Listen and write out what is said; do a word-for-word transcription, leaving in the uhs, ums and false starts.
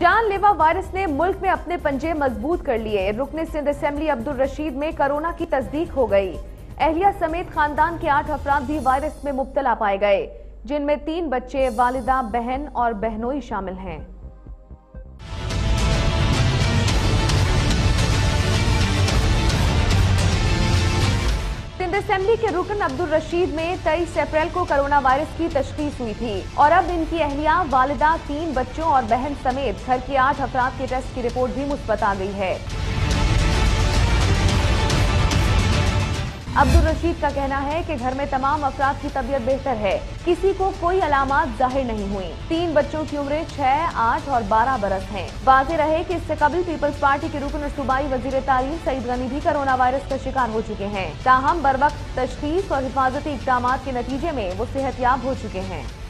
जानलेवा वायरस ने मुल्क में अपने पंजे मजबूत कर लिए। रुकने सिंध असेंबली अब्दुल रशीद में कोरोना की तस्दीक हो गई। अहलिया समेत खानदान के आठ अफराद भी वायरस में मुब्तला पाए गए, जिनमें तीन बच्चे, वालिदा, बहन और बहनोई शामिल हैं। सिंध असेंबली के रुकन अब्दुल रशीद में तेईस अप्रैल को कोरोना वायरस की तशखीस हुई थी और अब इनकी अहलिया, वालिदा, तीन बच्चों और बहन समेत घर के आठ अफराद के टेस्ट की रिपोर्ट भी मुस्बत आ गई है। अब्दुल रशीद का कहना है कि घर में तमाम अफराद की तबीयत बेहतर है, किसी को कोई अलामत जाहिर नहीं हुई। तीन बच्चों की उम्र छह, आठ और बारह बरस हैं। वाज़े रहे कि इससे कबल पीपल्स पार्टी के रुकन और सूबाई वजीर तालीम सईद गनी भी कोरोना वायरस का शिकार हो चुके हैं। ताहम बरवक्त तशखीस और हिफाजती इकदाम के नतीजे में वो सेहतयाब हो चुके हैं।